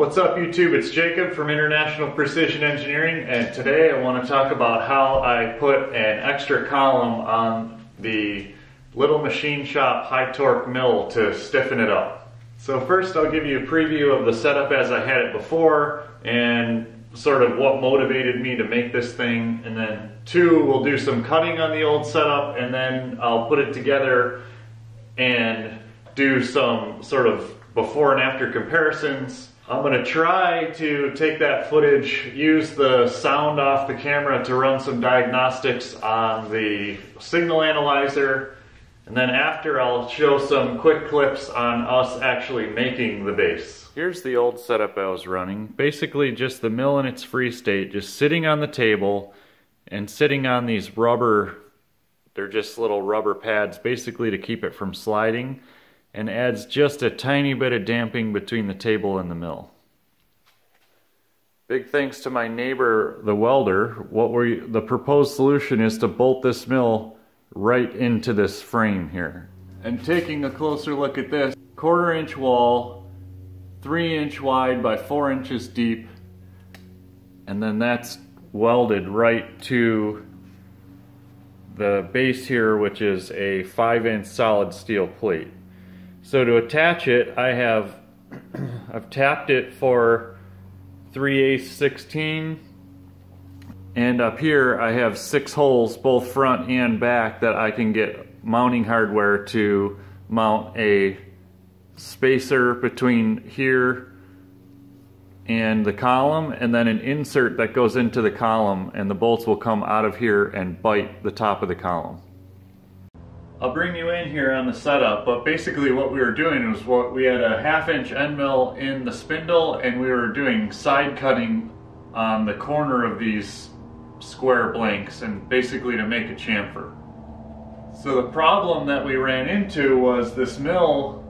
What's up YouTube, it's Jacob from International Precision Engineering, and today I want to talk about how I put an extra column on the Little Machine Shop high torque mill to stiffen it up. So first I'll give you a preview of the setup as I had it before and sort of what motivated me to make this thing, and then two, we'll do some cutting on the old setup and then I'll put it together and do some sort of before and after comparisons. I'm going to try to take that footage, use the sound off the camera to run some diagnostics on the signal analyzer, and then after I'll show some quick clips on us actually making the base. Here's the old setup I was running. Basically just the mill in its free state, just sitting on the table and sitting on these rubber, they're just little rubber pads basically to keep it from sliding, and adds just a tiny bit of damping between the table and the mill. Big thanks to my neighbor, the welder. The proposed solution is to bolt this mill right into this frame here. And taking a closer look at this, 1/4 inch wall, 3 inch wide by 4 inches deep, and then that's welded right to the base here, which is a 5-inch solid steel plate. So to attach it, I've tapped it for 3/8 16, and up here I have 6 holes both front and back that I can get mounting hardware to mount a spacer between here and the column, and then an insert that goes into the column, and the bolts will come out of here and bite the top of the column. I'll bring you in here on the setup, but basically what we were doing was we had a 1/2 inch end mill in the spindle, and we were doing side cutting on the corner of these square blanks, and basically to make a chamfer. So the problem that we ran into was this mill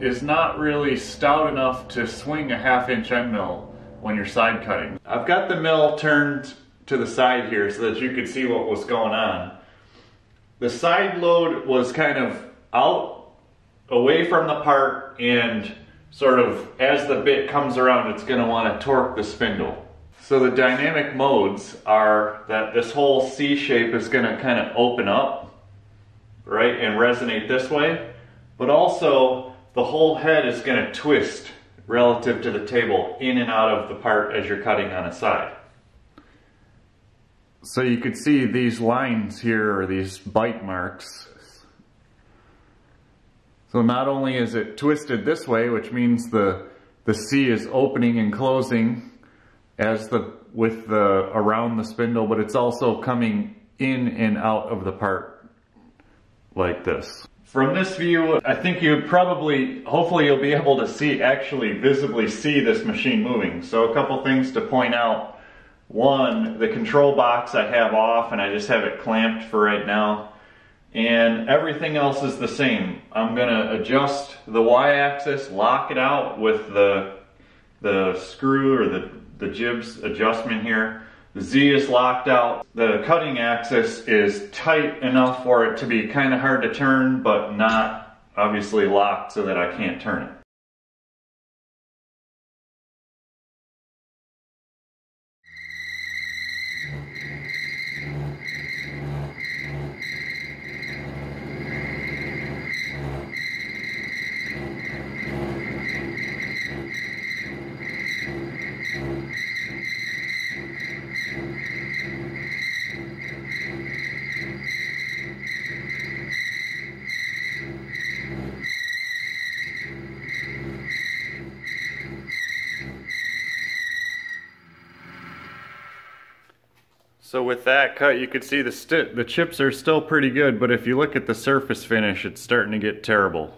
is not really stout enough to swing a 1/2 inch end mill when you're side cutting. I've got the mill turned to the side here so that you could see what was going on. The side load was kind of out, away from the part, and sort of as the bit comes around it's going to want to torque the spindle. So the dynamic modes are that this whole C shape is going to kind of open up, right, and resonate this way, but also the whole head is going to twist relative to the table in and out of the part as you're cutting on a side. So you could see these lines here, or these bite marks. So not only is it twisted this way, which means the C is opening and closing as around the spindle, but it's also coming in and out of the part like this. From this view, I think you'd hopefully you'll be able to see, actually visibly see this machine moving. So a couple things to point out. One, the control box I have off and I just have it clamped for right now, and everything else is the same. I'm going to adjust the y-axis, lock it out with the screw or the jibs adjustment here. The Z is locked out. The cutting axis is tight enough for it to be kind of hard to turn, but not obviously locked so that I can't turn it. So with that cut, you could see the chips are still pretty good, but if you look at the surface finish, it's starting to get terrible.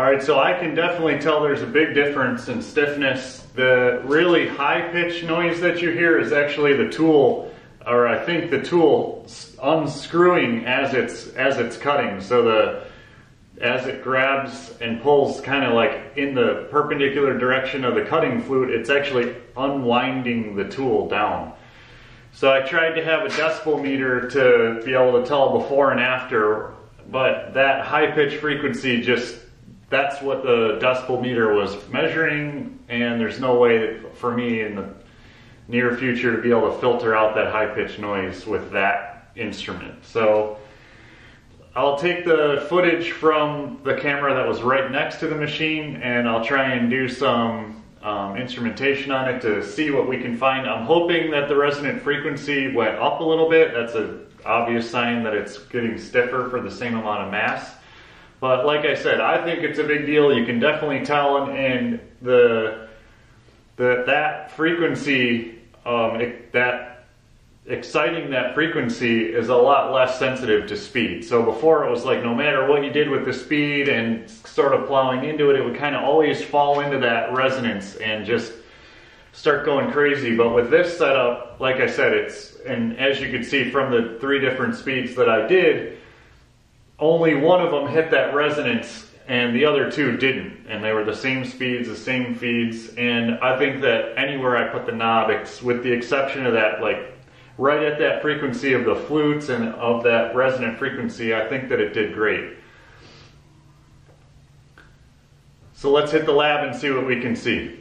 All right, so I can definitely tell there's a big difference in stiffness. The really high-pitched noise that you hear is actually the tool, or I think the tool unscrewing as it's cutting. So as it grabs and pulls kind of like in the perpendicular direction of the cutting flute, it's actually unwinding the tool down. So I tried to have a decibel meter to be able to tell before and after, but that high-pitched frequency just, that's what the decibel meter was measuring, and there's no way for me in the near future to be able to filter out that high-pitched noise with that instrument. So I'll take the footage from the camera that was right next to the machine, and I'll try and do some instrumentation on it to see what we can find. I'm hoping that the resonant frequency went up a little bit. That's an obvious sign that it's getting stiffer for the same amount of mass. But like I said, I think it's a big deal. You can definitely tell, and that frequency, that frequency is a lot less sensitive to speed. So before it was like no matter what you did with the speed and sort of plowing into it, it would kind of always fall into that resonance and just start going crazy. But with this setup, like I said, and as you can see from the three different speeds that I did, only one of them hit that resonance and the other two didn't. And they were the same speeds, the same feeds. And I think that anywhere I put the knob, it's with the exception of that, like right at that frequency of the flutes and of that resonant frequency, I think that it did great. So let's hit the lab and see what we can see.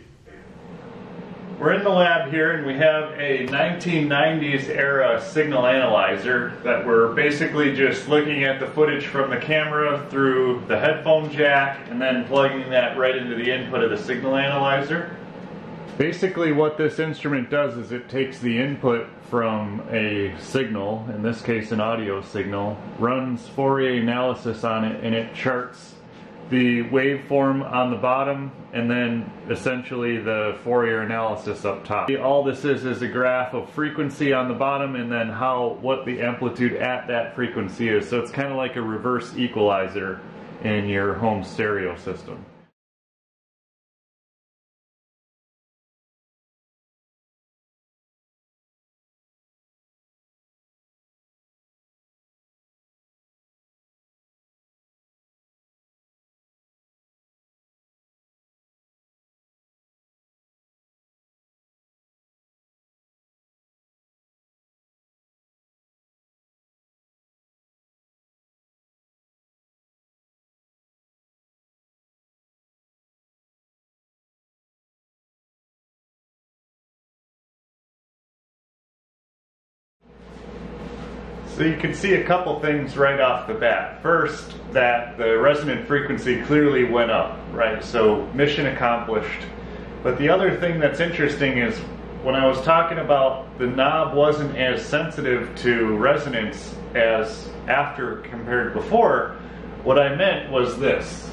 We're in the lab here, and we have a 1990s era signal analyzer that we're basically just looking at the footage from the camera through the headphone jack and then plugging that right into the input of the signal analyzer. Basically what this instrument does is it takes the input from a signal, in this case an audio signal, runs Fourier analysis on it, and it charts the waveform on the bottom and then essentially the Fourier analysis up top. All this is a graph of frequency on the bottom and then what the amplitude at that frequency is. So it's kind of like a reverse equalizer in your home stereo system. So you can see a couple things right off the bat. First, that the resonant frequency clearly went up, right? So mission accomplished. But the other thing that's interesting is when I was talking about the knob wasn't as sensitive to resonance as after compared to before, what I meant was this.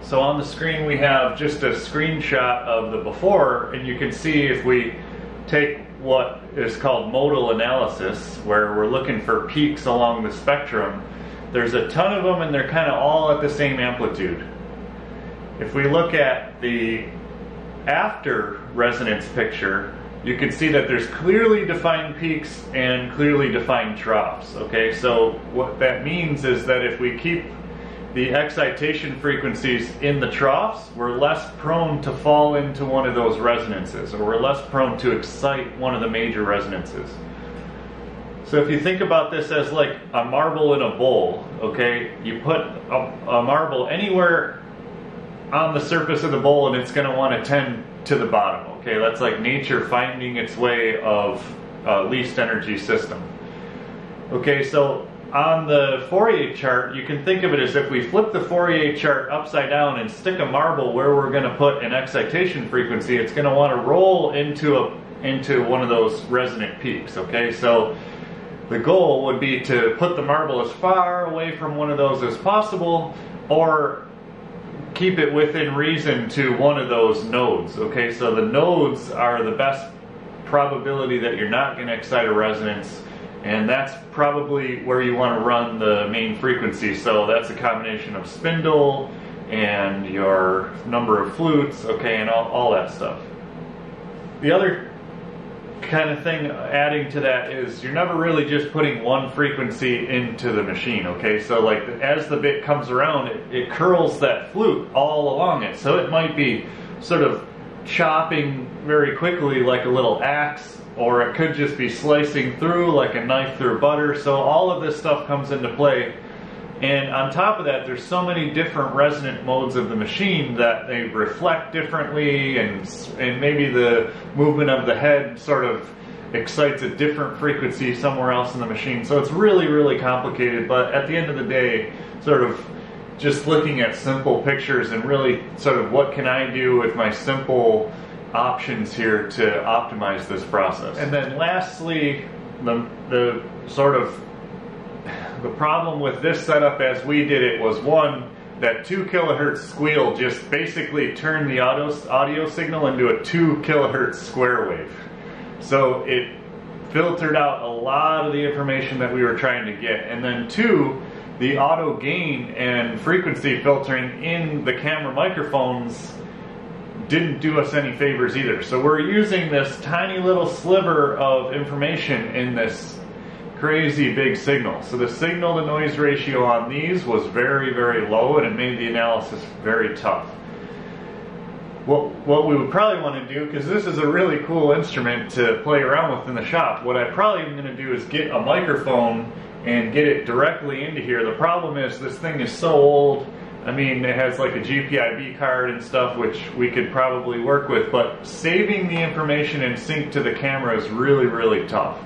So on the screen we have just a screenshot of the before, and you can see if we take what is called modal analysis, where we're looking for peaks along the spectrum. There's a ton of them, and they're kind of all at the same amplitude. If we look at the after resonance picture, you can see that there's clearly defined peaks and clearly defined troughs. Okay, so what that means is that if we keep the excitation frequencies in the troughs, we're less prone to fall into one of those resonances, or we're less prone to excite one of the major resonances. So if you think about this as like a marble in a bowl, okay, you put a marble anywhere on the surface of the bowl and it's going to want to tend to the bottom, okay? That's like nature finding its way of least energy system. Okay, so on the Fourier chart, you can think of it as if we flip the Fourier chart upside down and stick a marble where we're going to put an excitation frequency, it's going to want to roll into one of those resonant peaks, okay? So the goal would be to put the marble as far away from one of those as possible, or keep it within reason to one of those nodes, okay? So the nodes are the best probability that you're not going to excite a resonance, and that's probably where you want to run the main frequency. So that's a combination of spindle, and your number of flutes, okay, and all that stuff. The other kind of thing adding to that is you're never really just putting one frequency into the machine, okay? So like as the bit comes around, it curls that flute all along it. So it might be sort of chopping very quickly like a little axe, or it could just be slicing through like a knife through butter. So all of this stuff comes into play. And on top of that, there's so many different resonant modes of the machine that they reflect differently, and maybe the movement of the head sort of excites a different frequency somewhere else in the machine. So it's really, really complicated, but at the end of the day, sort of just looking at simple pictures and really sort of what can I do with my simple options here to optimize this process. And then lastly, the sort of the problem with this setup as we did it was, one, that 2 kilohertz squeal just basically turned the audio signal into a 2 kilohertz square wave. So it filtered out a lot of the information that we were trying to get. And then two, the auto gain and frequency filtering in the camera microphones didn't do us any favors either. So we're using this tiny little sliver of information in this crazy big signal. So the signal to noise ratio on these was very, very low, and it made the analysis very tough. What we would probably want to do, because this is a really cool instrument to play around with in the shop, what I probably am going to do is get a microphone and get it directly into here. The problem is this thing is so old. I mean, it has like a GPIB card and stuff, which we could probably work with, but saving the information in sync to the camera is really, really tough.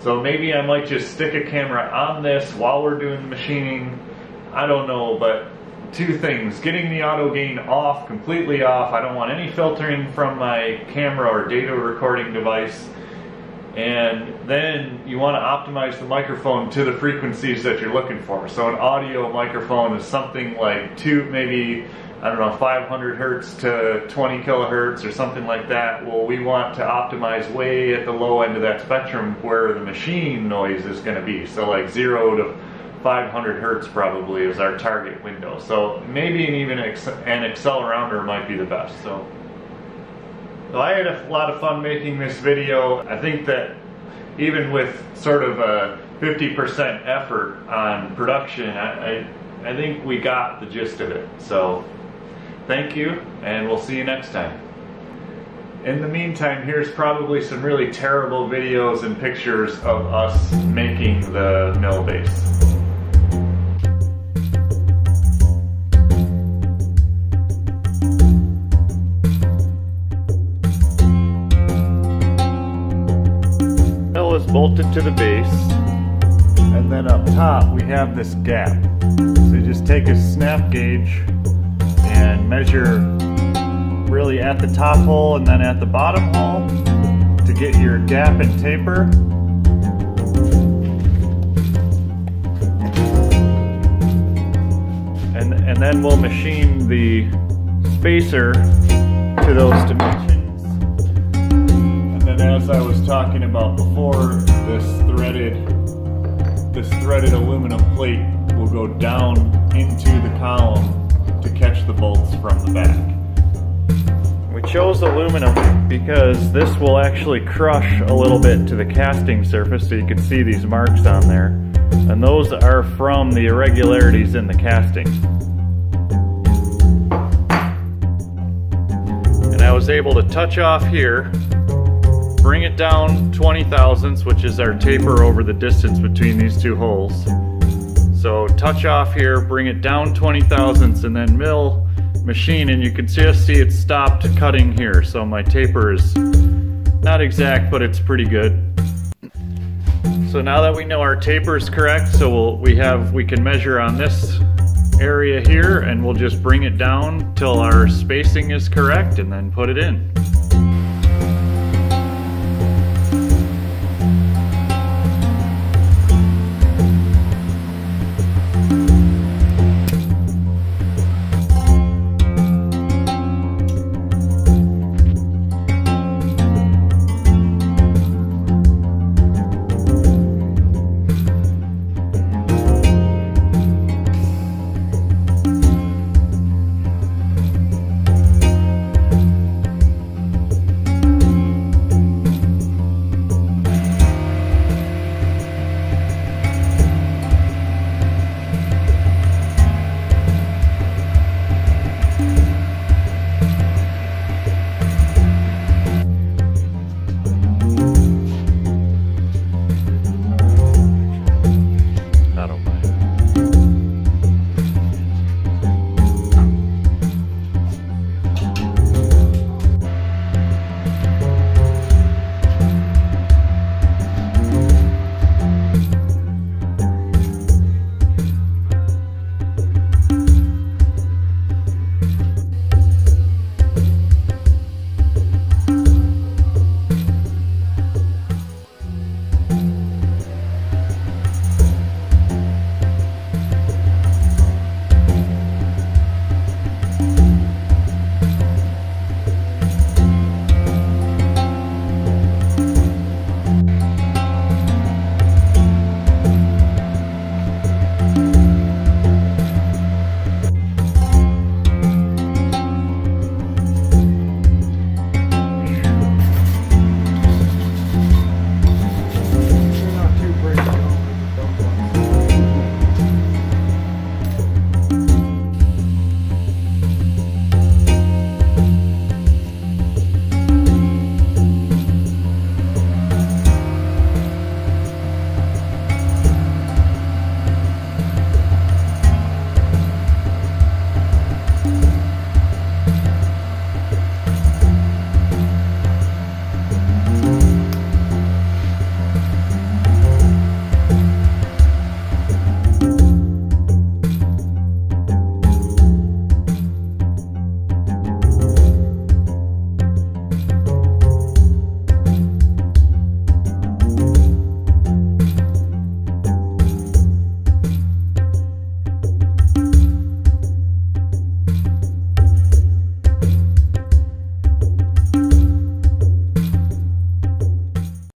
So maybe I might just stick a camera on this while we're doing the machining. I don't know, but two things. Getting the auto gain off, completely off. I don't want any filtering from my camera or data recording device. And then you want to optimize the microphone to the frequencies that you're looking for. So an audio microphone is something like maybe, I don't know, 500 hertz to 20 kilohertz or something like that. Well, we want to optimize way at the low end of that spectrum where the machine noise is going to be. So like 0 to 500 hertz probably is our target window. So maybe even an accelerometer might be the best. So I had a lot of fun making this video. I think that even with sort of a 50% effort on production, I think we got the gist of it. So thank you, and we'll see you next time. In the meantime, here's probably some really terrible videos and pictures of us making the mill base. Mill is bolted to the base, and then up top we have this gap. So you just take a snap gauge and measure really at the top hole and then at the bottom hole to get your gap and taper. And then we'll machine the spacer to those dimensions. And then, as I was talking about before, this threaded aluminum plate will go down into the column to catch the bolts from the back. We chose aluminum because this will actually crush a little bit to the casting surface, so you can see these marks on there. And those are from the irregularities in the casting. And I was able to touch off here, bring it down 20 thousandths, which is our taper over the distance between these two holes. So touch off here, bring it down 20 thousandths, and then mill, machine, and you can just see it stopped cutting here. So my taper is not exact, but it's pretty good. So now that we know our taper is correct, so we can measure on this area here, and we'll just bring it down till our spacing is correct, and then put it in.